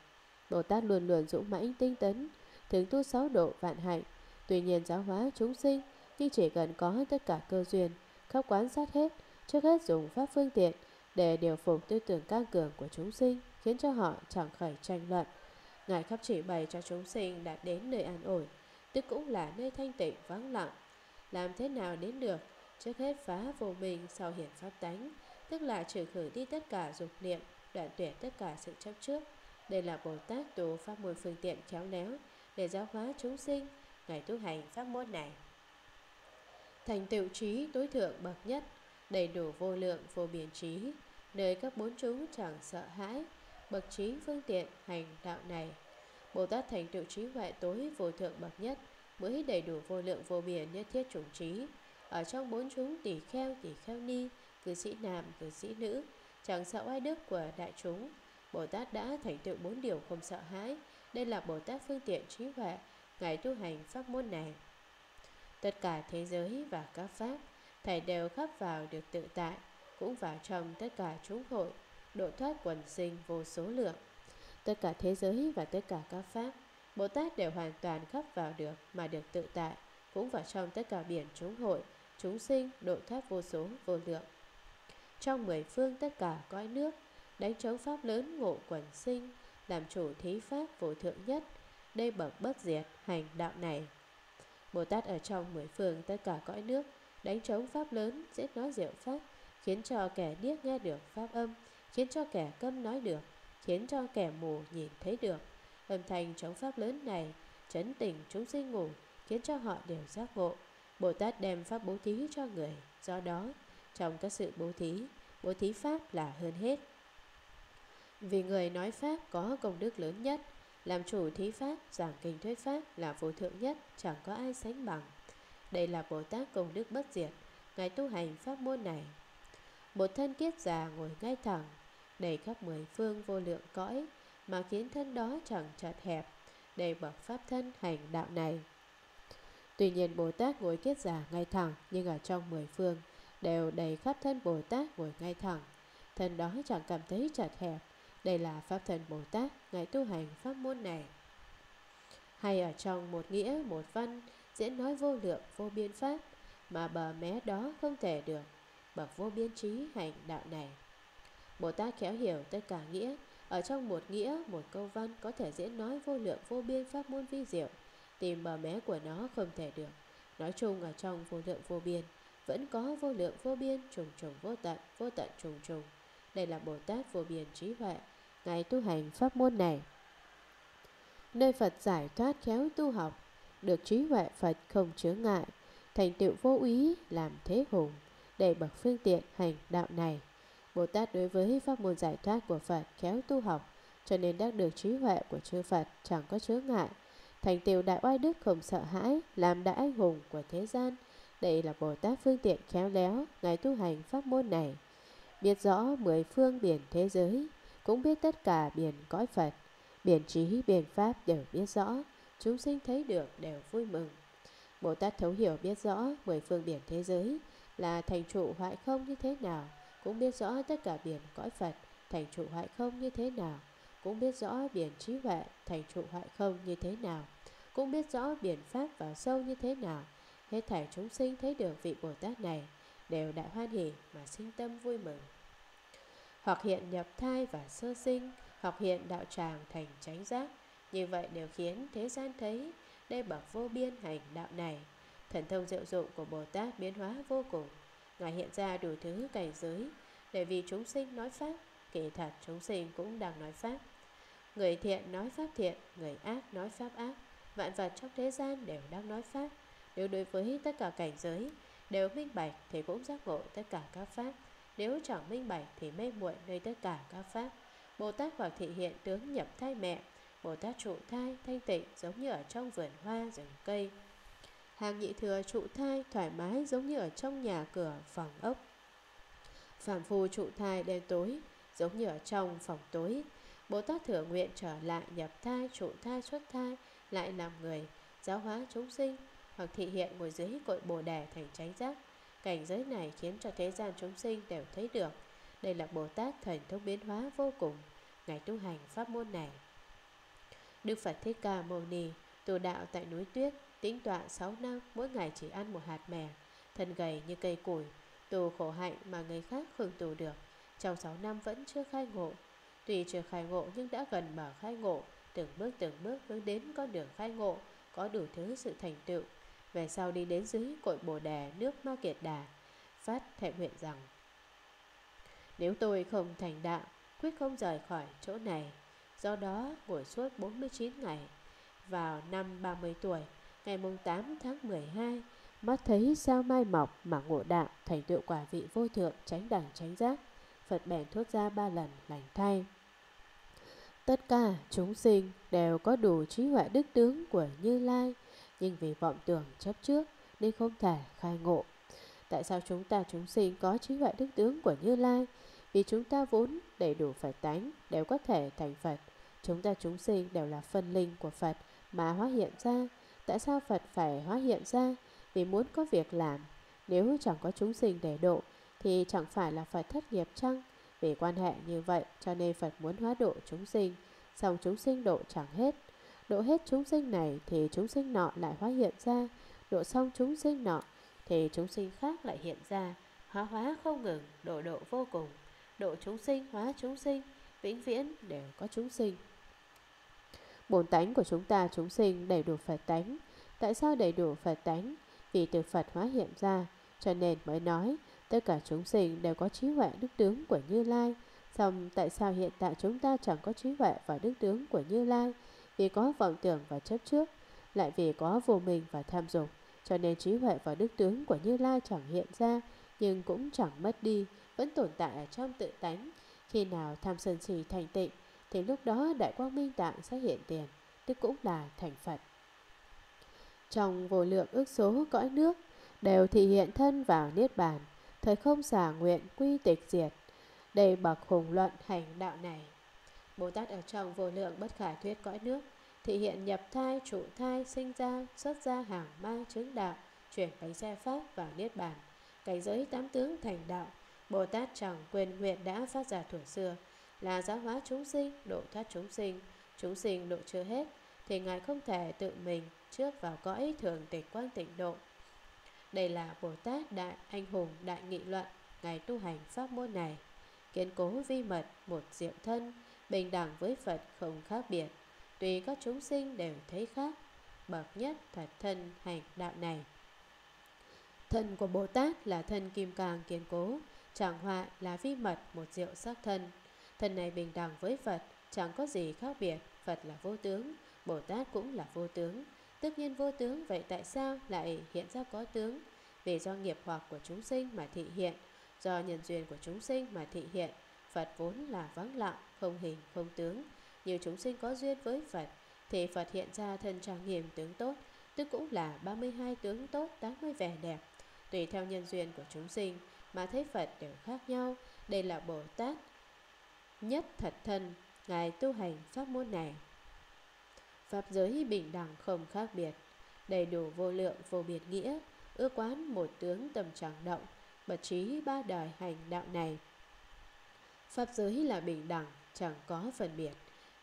Bồ Tát luôn luôn dũng mãnh tinh tấn, thường tu sáu độ vạn hạnh. Tuy nhiên giáo hóa chúng sinh, nhưng chỉ cần có tất cả cơ duyên, khắp quán sát hết, trước hết dùng pháp phương tiện để điều phục tư tưởng căng cường của chúng sinh, khiến cho họ chẳng khởi tranh luận. Ngài khắp chỉ bày cho chúng sinh đạt đến nơi an ổn, tức cũng là nơi thanh tịnh vắng lặng. Làm thế nào đến được? Trước hết phá vô minh, sau hiển pháp tánh, tức là trừ khử đi tất cả dục niệm, đoạn tuyệt tất cả sự chấp trước. Đây là Bồ Tát tu pháp môn phương tiện khéo léo để giáo hóa chúng sinh. ngài tu hành pháp môn này. Thành tựu trí tối thượng bậc nhất, đầy đủ vô lượng vô biên trí, nơi các bốn chúng chẳng sợ hãi, bậc trí phương tiện hành đạo này. Bồ Tát thành tựu trí huệ tối vô thượng bậc nhất, mới đầy đủ vô lượng vô biên nhất thiết chủng trí, ở trong bốn chúng tỷ kheo tỷ kheo ni, cư sĩ nam cư sĩ nữ, chẳng sợ oai đức của đại chúng. Bồ Tát đã thành tựu bốn điều không sợ hãi, đây là Bồ Tát phương tiện trí huệ, ngài tu hành pháp môn này. Tất cả thế giới và các pháp, thầy đều khắp vào được tự tại, cũng vào trong tất cả chúng hội, độ thoát quần sinh vô số lượng. Tất cả thế giới và tất cả các pháp, Bồ Tát đều hoàn toàn khắp vào được mà được tự tại, cũng vào trong tất cả biển chúng hội, chúng sinh độ thoát vô số vô lượng. Trong mười phương tất cả cõi nước, đánh trống pháp lớn ngộ quần sinh, làm chủ thí pháp vô thượng nhất, đây bậc bất diệt hành đạo này. Bồ Tát ở trong mười phương tất cả cõi nước, đánh trống pháp lớn, dễ nói diệu pháp, khiến cho kẻ điếc nghe được pháp âm, khiến cho kẻ câm nói được, khiến cho kẻ mù nhìn thấy được. Âm thanh trống pháp lớn này chấn tỉnh chúng sinh ngủ, khiến cho họ đều giác ngộ. Bồ Tát đem pháp bố thí cho người, do đó trong các sự bố thí, bố thí pháp là hơn hết. Vì người nói pháp có công đức lớn nhất, làm chủ thí pháp, giảng kinh thuyết pháp là vô thượng nhất, chẳng có ai sánh bằng. Đây là Bồ Tát công đức bất diệt, ngài tu hành pháp môn này. Một thân kiết già ngồi ngay thẳng, đầy khắp mười phương vô lượng cõi, mà khiến thân đó chẳng chật hẹp, đầy bậc pháp thân hành đạo này. Tuy nhiên Bồ Tát ngồi kiết già ngay thẳng, nhưng ở trong mười phương đều đầy khắp thân Bồ Tát ngồi ngay thẳng, thân đó chẳng cảm thấy chật hẹp. Đây là pháp thân Bồ Tát, ngài tu hành pháp môn này. Hay ở trong một nghĩa một văn, diễn nói vô lượng vô biên pháp, mà bờ mé đó không thể được, bậc vô biên trí hành đạo này. Bồ Tát khéo hiểu tất cả nghĩa, ở trong một nghĩa một câu văn có thể diễn nói vô lượng vô biên pháp môn vi diệu, tìm bờ mé của nó không thể được. Nói chung ở trong vô lượng vô biên vẫn có vô lượng vô biên, trùng trùng vô tận, vô tận trùng trùng. Đây là Bồ Tát vô biên trí huệ, ngài tu hành pháp môn này. Nơi Phật giải thoát khéo tu học, được trí huệ Phật không chướng ngại, thành tựu vô úy làm thế hùng, đầy bậc phương tiện hành đạo này. Bồ Tát đối với pháp môn giải thoát của Phật khéo tu học, cho nên đắc được trí huệ của chư Phật chẳng có chướng ngại, thành tựu đại oai đức không sợ hãi, làm đại anh hùng của thế gian. Đây là Bồ Tát phương tiện khéo léo, ngài tu hành pháp môn này. Biết rõ mười phương biển thế giới, cũng biết tất cả biển cõi Phật, biển trí, biển pháp đều biết rõ, chúng sinh thấy được đều vui mừng. Bồ Tát thấu hiểu biết rõ mười phương biển thế giới là thành trụ hoại không như thế nào, cũng biết rõ tất cả biển cõi Phật thành trụ hoại không như thế nào, cũng biết rõ biển trí huệ thành trụ hoại không như thế nào, cũng biết rõ biển pháp vào sâu như thế nào. Hết thảy chúng sinh thấy được vị Bồ Tát này đều đại hoan hỉ mà sinh tâm vui mừng. Hoặc hiện nhập thai và sơ sinh, hoặc hiện đạo tràng thành chánh giác, như vậy đều khiến thế gian thấy, đây bậc vô biên hành đạo này. Thần thông diệu dụng của Bồ Tát biến hóa vô cùng, ngài hiện ra đủ thứ cảnh giới, để vì chúng sinh nói pháp, kỳ thật chúng sinh cũng đang nói pháp. Người thiện nói pháp thiện, người ác nói pháp ác, vạn vật trong thế gian đều đang nói pháp. Nếu đối với tất cả cảnh giới đều minh bạch thì cũng giác ngộ tất cả các pháp, nếu chẳng minh bạch thì mê muội nơi tất cả các pháp. Bồ Tát vào thị hiện tướng nhập thai mẹ, Bồ Tát trụ thai thanh tịnh giống như ở trong vườn hoa rừng cây. Hàng nhị thừa trụ thai thoải mái giống như ở trong nhà cửa phòng ốc. Phàm phu trụ thai đêm tối giống như ở trong phòng tối. Bồ Tát thừa nguyện trở lại nhập thai trụ thai xuất thai, lại làm người giáo hóa chúng sinh. Hoặc thị hiện ngồi dưới cội bồ đề thành chánh giác, cảnh giới này khiến cho thế gian chúng sinh đều thấy được. Đây là Bồ Tát thần thông biến hóa vô cùng, ngài tu hành pháp môn này. Đức Phật Thích Ca Mâu Ni tu đạo tại núi tuyết, tĩnh tọa sáu năm, mỗi ngày chỉ ăn một hạt mè, thân gầy như cây củi, tu khổ hạnh mà người khác không tu được. Trong sáu năm vẫn chưa khai ngộ, tuy chưa khai ngộ nhưng đã gần mở khai ngộ, từng bước từng bước hướng đến con đường khai ngộ, có đủ thứ sự thành tựu. Về sau đi đến dưới cội bồ đề nước Ma Kiệt Đà, phát thệ nguyện rằng: nếu tôi không thành đạo, quyết không rời khỏi chỗ này. Do đó ngồi suốt bốn mươi chín ngày. Vào năm ba mươi tuổi, Ngày tám tháng mười hai, mắt thấy sao mai mọc mà ngộ đạo, thành tựu quả vị vô thượng, tránh đẳng tránh giác. Phật bèn thốt ra ba lần lành thay: tất cả chúng sinh đều có đủ trí huệ đức tướng của Như Lai, nhưng vì vọng tưởng chấp trước nên không thể khai ngộ. Tại sao chúng ta chúng sinh có trí huệ đức tướng của Như Lai? Vì chúng ta vốn đầy đủ Phật tánh, đều có thể thành Phật. Chúng ta chúng sinh đều là phân linh của Phật mà hóa hiện ra. Tại sao Phật phải hóa hiện ra? Vì muốn có việc làm. Nếu chẳng có chúng sinh để độ thì chẳng phải là Phật thất nghiệp chăng? Vì quan hệ như vậy cho nên Phật muốn hóa độ chúng sinh. Xong chúng sinh độ chẳng hết. Độ hết chúng sinh này thì chúng sinh nọ lại hóa hiện ra. Độ xong chúng sinh nọ thì chúng sinh khác lại hiện ra. Hóa hóa không ngừng, độ độ vô cùng. Độ chúng sinh, hóa chúng sinh, vĩnh viễn đều có chúng sinh. Bốn tánh của chúng ta chúng sinh đầy đủ Phật tánh. Tại sao đầy đủ Phật tánh? Vì từ Phật hóa hiện ra, cho nên mới nói tất cả chúng sinh đều có trí huệ đức tướng của Như Lai. Xong tại sao hiện tại chúng ta chẳng có trí huệ và đức tướng của Như Lai? Vì có vọng tưởng và chấp trước, lại vì có vô minh và tham dục, cho nên trí huệ và đức tướng của Như Lai chẳng hiện ra, nhưng cũng chẳng mất đi, vẫn tồn tại ở trong tự tánh. Khi nào tham sân si thành tịnh thì lúc đó đại quang minh tạng sẽ hiện tiền, tức cũng là thành Phật. Trong vô lượng ước số cõi nước đều thị hiện thân vào niết bàn, thời không xả nguyện quy tịch diệt, đầy bậc hùng luận hành đạo này. Bồ Tát ở trong vô lượng bất khả thuyết cõi nước thị hiện nhập thai, trụ thai, sinh ra, xuất ra hàng ma chứng đạo, chuyển bánh xe pháp vào niết bàn, cảnh giới tám tướng thành đạo. Bồ Tát chẳng quên nguyện đã phát ra thuở xưa là giáo hóa chúng sinh, độ thoát chúng sinh. Chúng sinh độ chưa hết thì Ngài không thể tự mình trước vào cõi thường tịch quang tịnh độ. Đây là Bồ Tát đại anh hùng đại nghị luận. Ngài tu hành pháp môn này kiên cố vi mật, một diệu thân, bình đẳng với Phật không khác biệt. Tuy các chúng sinh đều thấy khác, bậc nhất thật thân hành đạo này. Thân của Bồ Tát là thân kim cang kiên cố, chẳng hoại, là vi mật một diệu sắc thân. Thân này bình đẳng với Phật, chẳng có gì khác biệt. Phật là vô tướng, Bồ Tát cũng là vô tướng. Tất nhiên vô tướng, vậy tại sao lại hiện ra có tướng? Vì do nghiệp hoặc của chúng sinh mà thị hiện, do nhân duyên của chúng sinh mà thị hiện. Phật vốn là vắng lặng, không hình, không tướng. Như chúng sinh có duyên với Phật thì Phật hiện ra thân trang nghiêm tướng tốt, tức cũng là ba mươi hai tướng tốt, tám mươi vẻ đẹp. Tùy theo nhân duyên của chúng sinh mà thấy Phật đều khác nhau. Đây là Bồ Tát nhất thật thân. Ngài tu hành pháp môn này, pháp giới bình đẳng không khác biệt, đầy đủ vô lượng vô biệt nghĩa, ưa quán một tướng tầm chẳng động, bật trí ba đời hành đạo này. Pháp giới là bình đẳng, chẳng có phân biệt,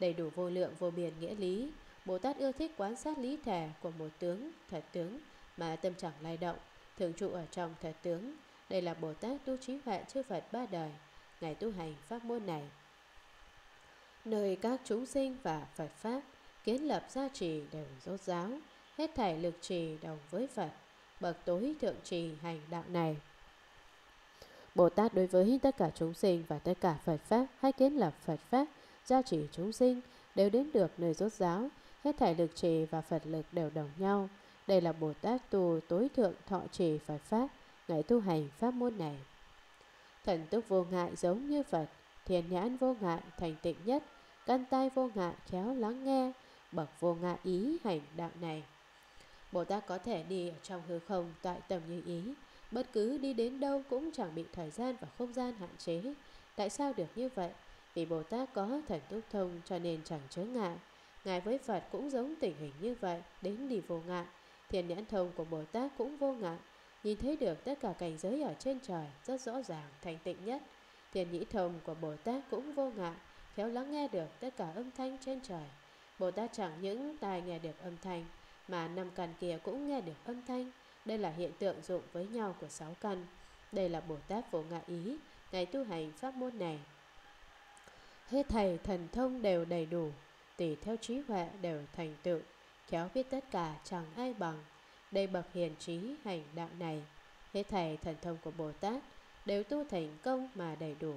đầy đủ vô lượng vô biệt nghĩa lý. Bồ Tát ưa thích quan sát lý thể của một tướng, thật tướng mà tâm chẳng lay động, thường trụ ở trong thật tướng. Đây là Bồ Tát tu trí huệ chư Phật ba đời. Ngài tu hành pháp môn này, nơi các chúng sinh và Phật pháp kiến lập gia trì đều rốt ráo, hết thảy lực trì đồng với Phật, bậc tối thượng trì hành đạo này. Bồ Tát đối với tất cả chúng sinh và tất cả Phật pháp hay kiến lập Phật pháp, gia trì chúng sinh đều đến được nơi rốt ráo, hết thảy lực trì và Phật lực đều đồng nhau. Đây là Bồ Tát tu tối thượng thọ trì Phật pháp. Ngài tu hành pháp môn này, thần túc vô ngại giống như Phật, thiền nhãn vô ngại thành tịnh nhất, căn tai vô ngại khéo lắng nghe, bậc vô ngại ý hành đạo này. Bồ Tát có thể đi ở trong hư không toại tầm như ý, bất cứ đi đến đâu cũng chẳng bị thời gian và không gian hạn chế. Tại sao được như vậy? Vì Bồ Tát có thần túc thông cho nên chẳng chướng ngại. Ngài với Phật cũng giống tình hình như vậy, đến đi vô ngại. Thiền nhãn thông của Bồ Tát cũng vô ngại, nhìn thấy được tất cả cảnh giới ở trên trời rất rõ ràng, thành tịnh nhất. Thiền nhĩ thông của Bồ Tát cũng vô ngại, khéo lắng nghe được tất cả âm thanh trên trời. Bồ Tát chẳng những tai nghe được âm thanh mà năm căn kia cũng nghe được âm thanh. Đây là hiện tượng dụng với nhau của sáu căn. Đây là Bồ Tát vô ngại ý. Ngài tu hành pháp môn này, hết thầy thần thông đều đầy đủ, tùy theo trí huệ đều thành tựu, khéo biết tất cả chẳng ai bằng. Đây bậc hiền trí hành đạo này. Hết thầy thần thông của Bồ Tát đều tu thành công mà đầy đủ,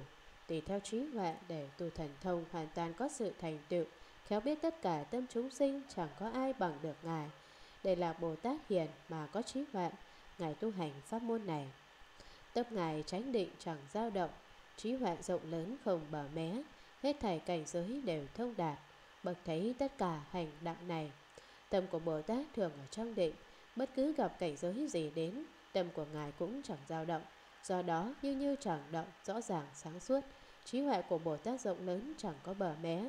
tùy theo trí huệ để tu thần thông hoàn toàn có sự thành tựu, khéo biết tất cả tâm chúng sinh chẳng có ai bằng được Ngài. Đây là Bồ Tát hiền mà có trí huệ, Ngài tu hành pháp môn này. Tâm Ngài chánh định chẳng dao động, trí huệ rộng lớn không bờ mé, hết thảy cảnh giới đều thông đạt, bậc thấy tất cả hành đặng này. Tâm của Bồ Tát thường ở trong định, bất cứ gặp cảnh giới gì đến, tâm của Ngài cũng chẳng dao động. Do đó, như như chẳng động, rõ ràng sáng suốt, trí huệ của Bồ Tát rộng lớn chẳng có bờ mé,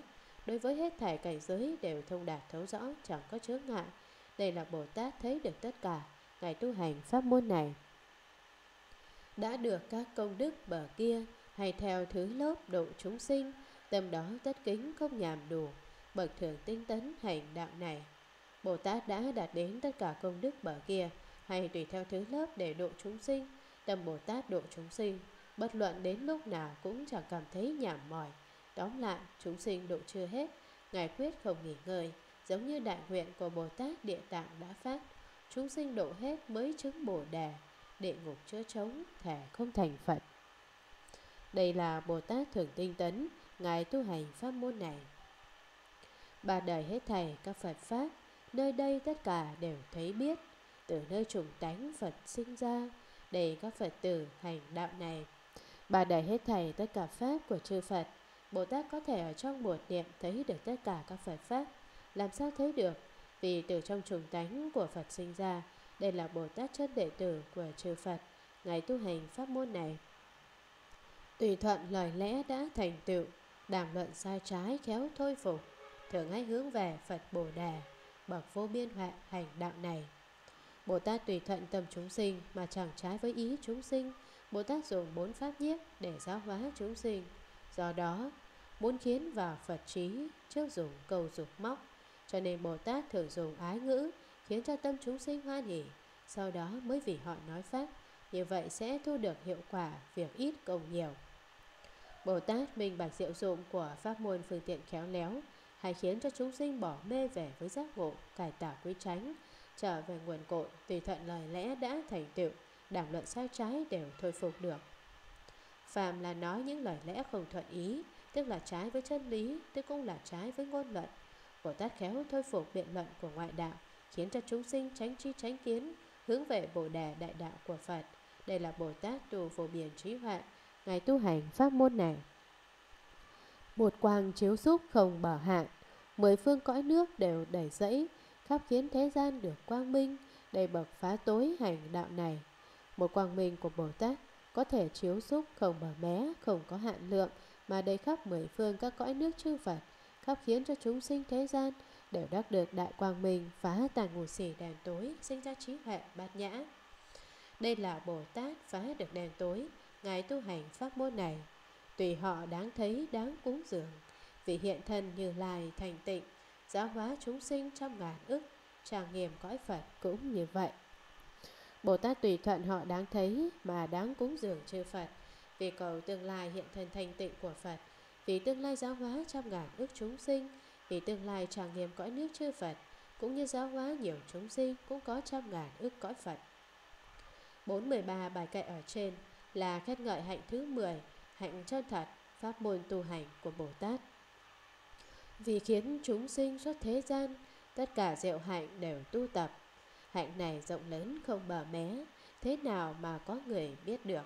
đối với hết thảy cảnh giới đều thông đạt thấu rõ, chẳng có chướng ngại. Đây là Bồ Tát thấy được tất cả, Ngài tu hành pháp môn này. Đã được các công đức bờ kia, hay theo thứ lớp độ chúng sinh, tâm đó tất kính không nhàm đủ, bậc thường tinh tấn hành đạo này. Bồ Tát đã đạt đến tất cả công đức bờ kia, hay tùy theo thứ lớp để độ chúng sinh, tâm Bồ Tát độ chúng sinh, bất luận đến lúc nào cũng chẳng cảm thấy nhàm mỏi. Tóm lại, chúng sinh độ chưa hết, Ngài quyết không nghỉ ngơi, giống như đại nguyện của Bồ Tát Địa Tạng đã phát. Chúng sinh độ hết mới chứng Bồ Đề, địa ngục chữa trống, thể không thành Phật. Đây là Bồ Tát thường tinh tấn, Ngài tu hành pháp môn này. Ba đời hết thảy các Phật Pháp, nơi đây tất cả đều thấy biết. Từ nơi trùng tánh Phật sinh ra, đầy các Phật tử hành đạo này. Ba đời hết thảy tất cả Pháp của chư Phật, Bồ Tát có thể ở trong một niệm thấy được tất cả các Phật Pháp. Làm sao thấy được? Vì từ trong trùng tánh của Phật sinh ra. Đây là Bồ Tát chất đệ tử của chư Phật, Ngài tu hành pháp môn này. Tùy thuận lời lẽ đã thành tựu, đàm luận sai trái khéo thôi phục, thường hãy hướng về Phật Bồ Đề, bậc vô biên huệ hành đạo này. Bồ Tát tùy thuận tâm chúng sinh mà chẳng trái với ý chúng sinh. Bồ Tát dùng bốn pháp nhiếp để giáo hóa chúng sinh. Do đó, muốn khiến vào Phật trí, trước dùng câu dục móc. Cho nên Bồ Tát thường dùng ái ngữ, khiến cho tâm chúng sinh hoan hỉ, sau đó mới vì họ nói pháp. Như vậy sẽ thu được hiệu quả việc ít công nhiều. Bồ Tát minh bạch diệu dụng của pháp môn phương tiện khéo léo, hay khiến cho chúng sinh bỏ mê về với giác ngộ, cải tạo quý tránh, trở về nguồn cội, tùy thuận lời lẽ đã thành tựu, đàm luận sai trái đều thôi phục được. Phàm là nói những lời lẽ không thuận ý, tức là trái với chân lý, tức cũng là trái với ngôn luận. Bồ Tát khéo thôi phục biện luận của ngoại đạo, khiến cho chúng sinh tránh tri tránh kiến, hướng về Bồ Đề đại đạo của Phật. Đây là Bồ Tát tu vô biên trí huệ, Ngài tu hành pháp môn này. Một quang chiếu giúp không bờ hạn, mười phương cõi nước đều đầy dẫy, khắp khiến thế gian được quang minh, đầy bậc phá tối hành đạo này. Một quang minh của Bồ Tát có thể chiếu giúp không bờ mé, không có hạn lượng, mà đầy khắp mười phương các cõi nước chư Phật, khắp khiến cho chúng sinh thế gian đều đắc được đại quang minh, phá tàn ngủ xỉ đèn tối, sinh ra trí huệ bát nhã. Đây là Bồ Tát phá được đèn tối, Ngài tu hành pháp môn này. Tùy họ đáng thấy, đáng cúng dường, vì hiện thân Như Lai thành tịnh, giáo hóa chúng sinh trăm ngàn ức, trang nghiêm cõi Phật cũng như vậy. Bồ Tát tùy thuận họ đáng thấy mà đáng cúng dường chư Phật, vì cầu tương lai hiện thân thanh tịnh của Phật, vì tương lai giáo hóa trăm ngàn ức chúng sinh, vì tương lai trang nghiêm cõi nước chư Phật, cũng như giáo hóa nhiều chúng sinh cũng có trăm ngàn ức cõi Phật. bốn mươi ba bài kệ ở trên là khen ngợi hạnh thứ mười, hạnh chân thật, pháp môn tu hành của Bồ Tát. Vì khiến chúng sinh xuất thế gian, tất cả diệu hạnh đều tu tập. Hạnh này rộng lớn không bờ mé, thế nào mà có người biết được.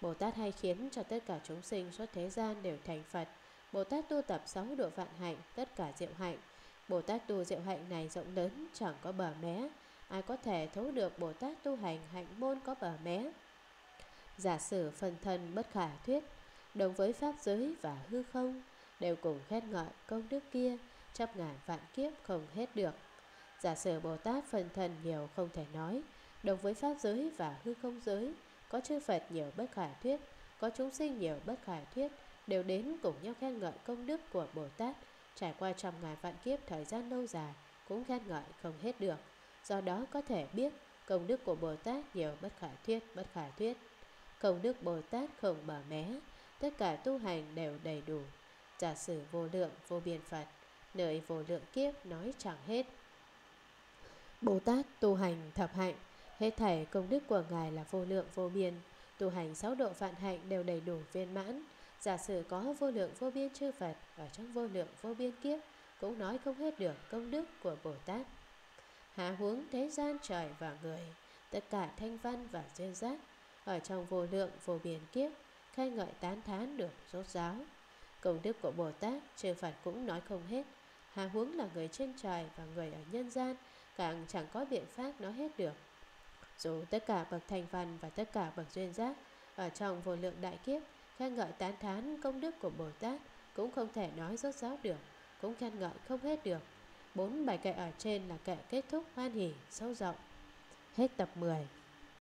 Bồ Tát hay khiến cho tất cả chúng sinh xuất thế gian đều thành Phật. Bồ Tát tu tập sáu độ vạn hạnh, tất cả diệu hạnh. Bồ Tát tu diệu hạnh này rộng lớn, chẳng có bờ mé. Ai có thể thấu được Bồ Tát tu hành hạnh môn có bờ mé? Giả sử phần thân bất khả thuyết, đồng với pháp giới và hư không, đều cùng khen ngợi công đức kia, trăm ngàn vạn kiếp không hết được. Giả sử Bồ Tát phần thân nhiều không thể nói, đồng với pháp giới và hư không giới, có chư Phật nhiều bất khả thuyết, có chúng sinh nhiều bất khả thuyết, đều đến cùng nhau khen ngợi công đức của Bồ Tát, trải qua trăm ngàn vạn kiếp thời gian lâu dài, cũng khen ngợi không hết được. Do đó có thể biết công đức của Bồ Tát nhiều bất khả thuyết, bất khả thuyết. Công đức Bồ Tát không bờ mé, tất cả tu hành đều đầy đủ. Giả sử vô lượng vô biên Phật, nơi vô lượng kiếp nói chẳng hết. Bồ Tát tu hành thập hạnh, hết thảy công đức của Ngài là vô lượng vô biên. Tu hành sáu độ vạn hạnh đều đầy đủ viên mãn. Giả sử có vô lượng vô biên chư Phật ở trong vô lượng vô biên kiếp, cũng nói không hết được công đức của Bồ Tát. hạ huống thế gian trời và người, tất cả thanh văn và duyên giác, ở trong vô lượng vô biên kiếp, khen ngợi tán thán được rốt ráo. Công đức của Bồ Tát, chư Phật cũng nói không hết, hạ huống là người trên trời và người ở nhân gian, càng chẳng có biện pháp nói hết được. Dù tất cả bậc thành văn và tất cả bậc duyên giác, ở trong vô lượng đại kiếp, khen ngợi tán thán công đức của Bồ Tát, cũng không thể nói rốt ráo được, cũng khen ngợi không hết được. Bốn bài kệ ở trên là kệ kết thúc hoan hỉ sâu rộng. Hết tập mười.